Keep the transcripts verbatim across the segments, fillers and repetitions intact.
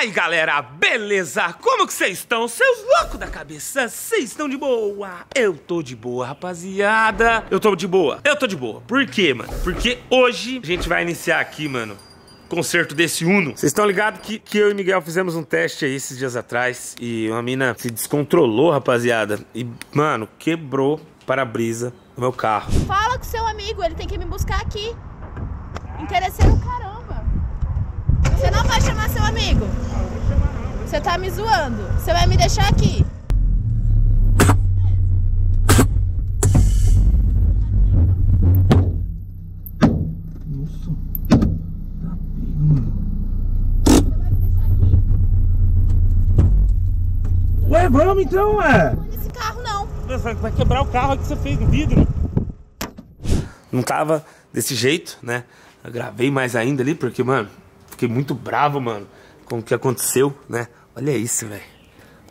aí, galera, beleza? Como que vocês estão? Seus loucos da cabeça, vocês estão de boa? Eu tô de boa, rapaziada. Eu tô de boa, eu tô de boa. Por quê, mano? Porque hoje a gente vai iniciar aqui, mano, conserto desse Uno. Vocês estão ligados que, que eu e Miguel fizemos um teste aí esses dias atrás e uma mina se descontrolou, rapaziada. E, mano, quebrou para-brisa do meu carro. Fala com seu amigo, ele tem que me buscar aqui. Interesseiro, caramba. Você não vai chamar seu amigo? Não, não vou chamar não. Você tá me zoando. Você vai me deixar aqui. Nossa. Tá pego, mano. Você vai me deixar aqui? Ué, vamos então, ué. Não nesse carro, não. Vai quebrar o carro que você fez no vidro. Não tava desse jeito, né? Eu gravei mais ainda ali, porque, mano... Fiquei muito bravo, mano, com o que aconteceu, né? Olha isso, velho.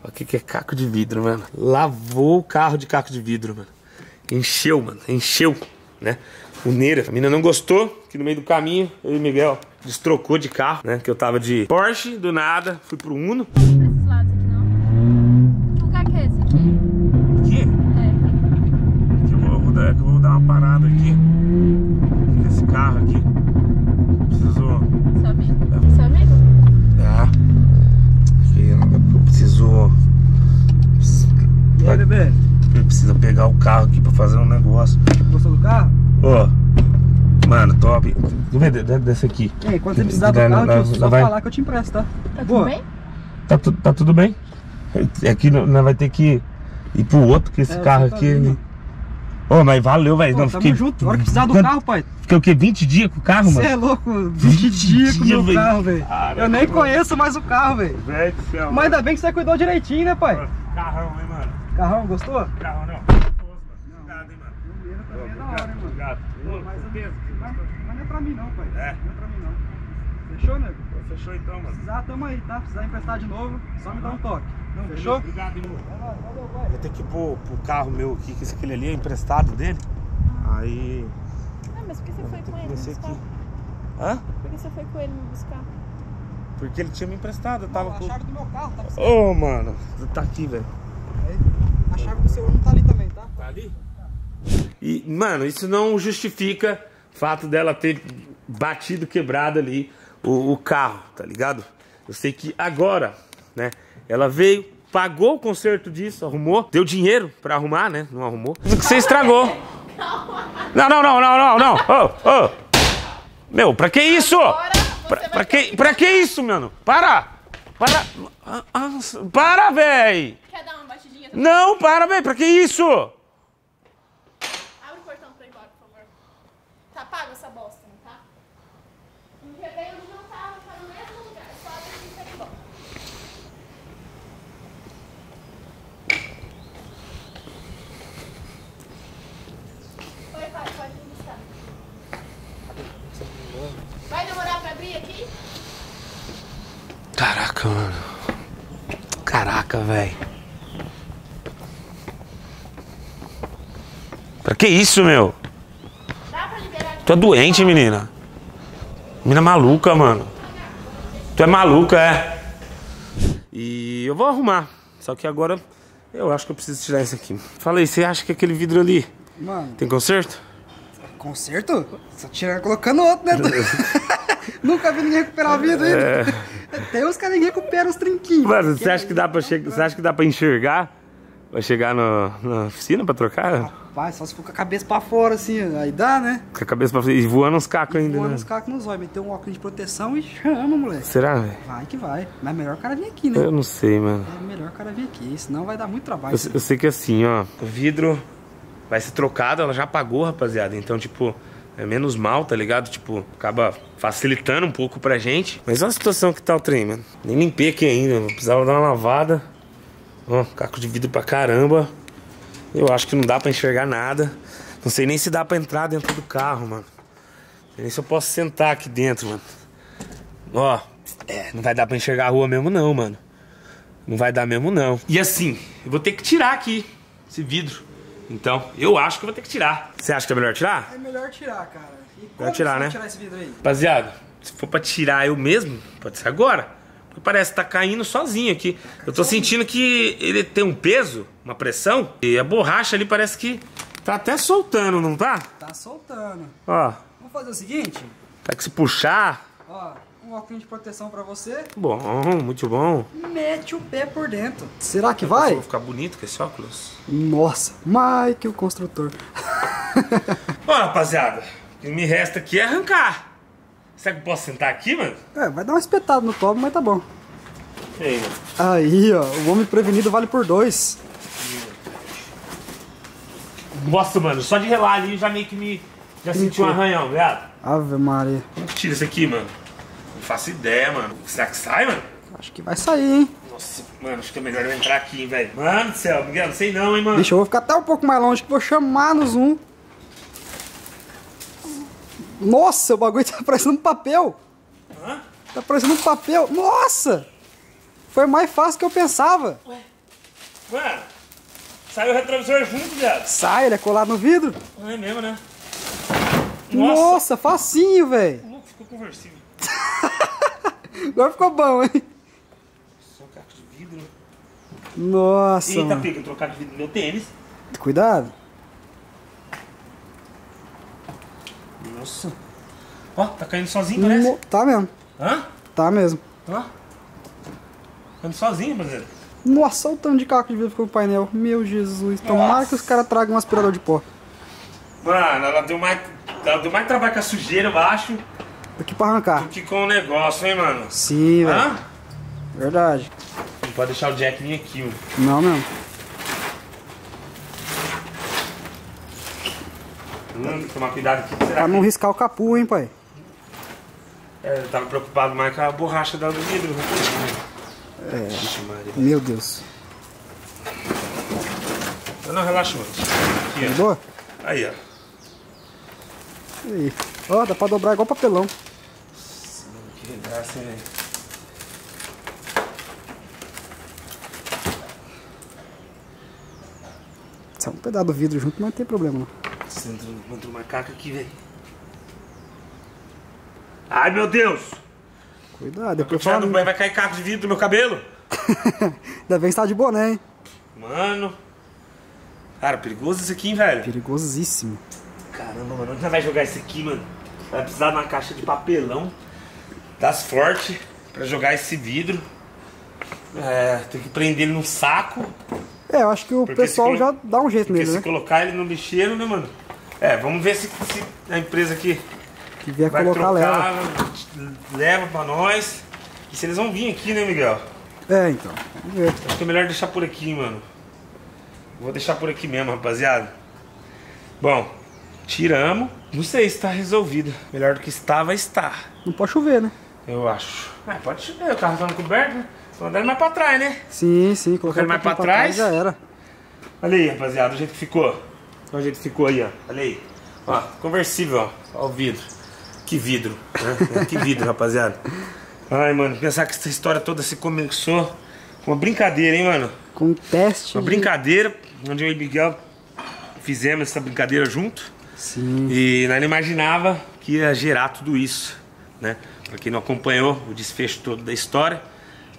Olha o que é caco de vidro, mano. Lavou o carro de caco de vidro, mano. Encheu, mano. Encheu, né? Uneira. A mina não gostou, que no meio do caminho, eu e o Miguel destrocou de carro, né? Que eu tava de Porsche, do nada, fui pro Uno. Não vou pra esses lados aqui, não. Que lugar que é esse aqui? Aqui? É. Aqui eu vou, eu vou dar, eu vou dar uma parada aqui. Esse carro aqui. Preciso... Seu amigo? Seu amigo? Ah, eu preciso... E aí, bebê? Eu preciso pegar o carro aqui pra fazer um negócio. Gostou do carro? Ó, oh, mano, top. Dessa aqui. E aí, quando você precisar do carro, nós, só vai... falar que eu te empresto, tá? Tá boa. Tudo bem? Tá, tu, tá tudo bem. Aqui nós vai ter que ir pro outro, que esse é, carro aqui... Vendo. Ô, oh, mas valeu, velho. Tamo fiquei... junto. Na hora que precisar do carro, pai. Fiquei o quê? vinte dias com o carro, mano? Você é louco. vinte dias com o meu carro, velho. Eu nem conheço mais o carro, velho. Velho do céu. Mas ainda bem que você cuidou direitinho, né, pai? Carrão, hein, mano. Carrão, gostou? Carrão, não. Gostoso, mano. Obrigado, hein, mano. O mesmo também é da hora, hein, mano. Obrigado. Mais ou menos. Mas não é pra mim, não, pai. É? Não é pra mim, não. Fechou, nego? Fechou, então, mano. Se precisar, tamo aí, tá? Se precisar emprestar de novo, só me dá um toque. Fechou? Obrigado, irmão. Vou ter que ir pro, pro carro meu aqui, que esse aquele ali é emprestado dele. Ah. Aí... Ah, mas por que você foi com ele me buscar? Aqui. Hã? Por que você foi com ele me buscar? Porque ele tinha me emprestado, eu tava não, a com... a chave do meu carro tá com... Ô, oh, mano, tá aqui, velho. A chave do seu não tá ali também, tá? Tá ali? E, mano, isso não justifica o fato dela ter batido, quebrado ali o, o carro, tá ligado? Eu sei que agora, né... Ela veio, pagou o conserto disso, arrumou. Deu dinheiro pra arrumar, né? Não arrumou. Você estragou. Não, não, não, não, não, não. Oh, oh. Meu, pra que isso? Pra, pra, que, pra que isso, mano? Para! Para! Para, véi! Quer dar uma batidinha? Não, para, véi! Pra que isso? Abre o portão pra ir embora, por favor. Tá pago essa bosta, não tá? Não veio onde não tava, tá no mesmo lugar. Só abre aqui pra ir embora. Vai demorar pra abrir aqui? Caraca, mano. Caraca, velho. Pra que isso, meu? Dá pra liberar aqui? Tu é doente, menina. Menina maluca, mano. Tu é maluca, é. E eu vou arrumar. Só que agora eu acho que eu preciso tirar isso aqui. Fala aí, você acha que aquele vidro ali... Mano, tem conserto? Conserto? Só tirar colocando outro, né? Nunca vi ninguém recuperar a vida ainda. É... Tem uns caras que recuperam os trinquinhos. Mano, você acha, é... que dá pra che... você acha que dá pra enxergar? Vai chegar no... na oficina pra trocar? Rapaz, só se for com a cabeça pra fora, assim, aí dá, né? Com a cabeça pra fora e voando uns cacos ainda, voando né? Voando uns cacos nos olhos, meter um óculos de proteção e chama, moleque. Será, velho? Vai que vai. Mas é melhor o cara vir aqui, né? Eu não sei, mano. É melhor o cara vir aqui, senão vai dar muito trabalho. Eu, eu sei que assim, ó, o vidro... vai ser trocado, ela já pagou, rapaziada. Então, tipo, é menos mal, tá ligado? Tipo, acaba facilitando um pouco pra gente. Mas olha a situação que tá o trem, mano. Nem limpei aqui ainda, mano. Precisava dar uma lavada. Ó, caco de vidro pra caramba. Eu acho que não dá pra enxergar nada. Não sei nem se dá pra entrar dentro do carro, mano. Não sei nem se eu posso sentar aqui dentro, mano. Ó, é, não vai dar pra enxergar a rua mesmo não, mano. Não vai dar mesmo não. E assim, eu vou ter que tirar aqui esse vidro. Então, eu acho que eu vou ter que tirar. Você acha que é melhor tirar? É melhor tirar, cara. E como tirar, você né? Vai tirar esse vidro aí? Rapaziada, se for pra tirar eu mesmo, pode ser agora. porque parece que tá caindo sozinho aqui. Eu tô sentindo que ele tem um peso, uma pressão, e a borracha ali parece que tá até soltando, não tá? Tá soltando. Ó. Vamos fazer o seguinte. Tá que se puxar. Ó, um óculos de proteção pra você. Bom, muito bom. Mete o pé por dentro. Será que eu vai? Vou ficar bonito com esse óculos. Nossa, Mike, o construtor. Ó, rapaziada, o que me resta aqui é arrancar. Será que eu posso sentar aqui, mano? É, vai dar uma espetada no tobo, mas tá bom. E aí, mano? Aí, ó, o homem prevenido vale por dois. Nossa, mano, só de relar ali eu já meio que me... Já Entendi. senti um arranhão, viado. Ave Maria. Como que tira isso aqui, mano? Não faço ideia, mano. Será que sai, mano? Acho que vai sair, hein? Nossa, mano, acho que é melhor eu entrar aqui, hein, velho. Mano do céu, Miguel, não sei não, hein, mano. Deixa eu vou ficar até um pouco mais longe que vou chamar no zoom. Nossa, o bagulho tá parecendo um papel. Hã? Tá parecendo um papel. Nossa! Foi mais fácil que eu pensava. Ué. Mano, saiu o retrovisor junto, viado. Sai, ele é colado no vidro. Não é mesmo, né? Nossa, Nossa facinho, velho. O louco ficou conversível. Agora ficou bom, hein? Só um caco de vidro. Nossa. Eita, mano. Pega, eu trocar de vidro no meu tênis. Cuidado. Nossa. Ó, tá caindo sozinho, parece? Mo tá mesmo. Hã? Tá mesmo. Ó. Caindo sozinho, brasileiro. Nossa, só o tanto de caco de vidro ficou no painel. Meu Jesus. Tomara que os caras tragam um aspirador de pó. Mano, ela deu mais, ela deu mais trabalho com a sujeira, eu acho. Do que pra arrancar. Do que com o negócio, hein, mano? Sim, velho. Verdade. Não pode deixar o Jack vir aqui, mano. Não, mesmo. Hum, tomar cuidado aqui. Será pra que... não riscar o capu, hein, pai? É, eu tava preocupado mais com a borracha do vidro. É. Ixi, Maria. Meu Deus. Não, não, relaxa, mano. Aqui, Mudou? Ó. Aí, ó. Aí. Ó, dá pra dobrar igual papelão. Nossa, mano, que graça, hein, velho. Só um pedaço do vidro junto, mas não tem problema, não. Entra um macaco aqui, velho. Ai, meu Deus! Cuidado, depois fala... Vai, vai cair caco de vidro no meu cabelo. Ainda bem que você tá de boné, hein? Mano... Cara, perigoso isso aqui, hein, velho? Perigosíssimo. Caramba, mano, onde você vai jogar isso aqui, mano? Vai precisar de uma caixa de papelão das fortes pra jogar esse vidro. É, tem que prender ele num saco. É, eu acho que o Porque pessoal já dá um jeito nele, né? Se colocar ele no lixeiro, né, mano? É, vamos ver se, se a empresa aqui que vier vai colocar trocar, leva. leva pra nós. E se eles vão vir aqui, né, Miguel? É, então. Vamos ver. Acho que é melhor deixar por aqui, mano. Vou deixar por aqui mesmo, rapaziada. Bom, tiramos. Não sei se tá resolvido. Melhor do que estava, está. Não pode chover, né? Eu acho. Ah, pode chover. O carro tá no coberto, né? Tô andando mais pra trás, né? Sim, sim. Colocando mais pra, pra trás, trás já era. Olha aí, rapaziada, o jeito que ficou. Olha o jeito que ficou aí, ó. Olha aí. Ó, conversível, ó. Ó o vidro. Que vidro. Né? Que vidro, rapaziada. Ai, mano, pensar que essa história toda se começou com uma brincadeira, hein, mano? Com um teste. Uma de... brincadeira, onde eu e o Miguel fizemos essa brincadeira junto. Sim. E nós não imaginava que ia gerar tudo isso, né? Pra quem não acompanhou o desfecho todo da história.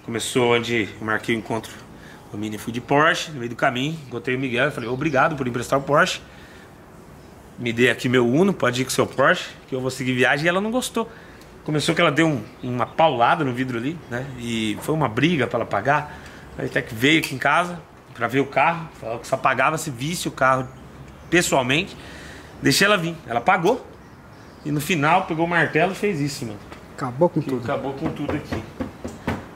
Começou onde eu marquei o encontro com a Mini Fui de Porsche, no meio do caminho, encontrei o Miguel e falei, obrigado por emprestar o Porsche. Me dê aqui meu Uno, pode ir com seu Porsche, que eu vou seguir viagem. E ela não gostou. Começou que ela deu um, uma paulada no vidro ali, né? E foi uma briga pra ela pagar. Aí até que veio aqui em casa pra ver o carro. Falou que só pagava se visse o carro pessoalmente. Deixei ela vir. Ela pagou. E no final pegou o martelo e fez isso, mano. Acabou com tudo. Acabou com tudo aqui.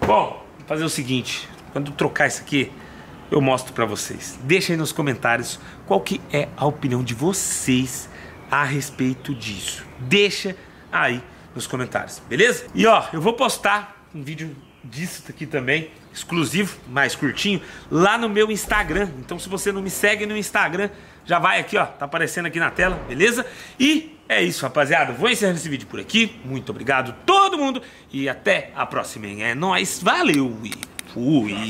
Bom, vou fazer o seguinte, quando trocar isso aqui, eu mostro pra vocês. Deixa aí nos comentários qual que é a opinião de vocês a respeito disso. Deixa aí nos comentários, beleza? E ó, eu vou postar um vídeo disso aqui também, exclusivo, mais curtinho, lá no meu Instagram. Então se você não me segue no Instagram, já vai aqui ó, tá aparecendo aqui na tela, beleza? E é isso, rapaziada. Vou encerrando esse vídeo por aqui. Muito obrigado todo mundo e até a próxima. É nóis, valeu e fui!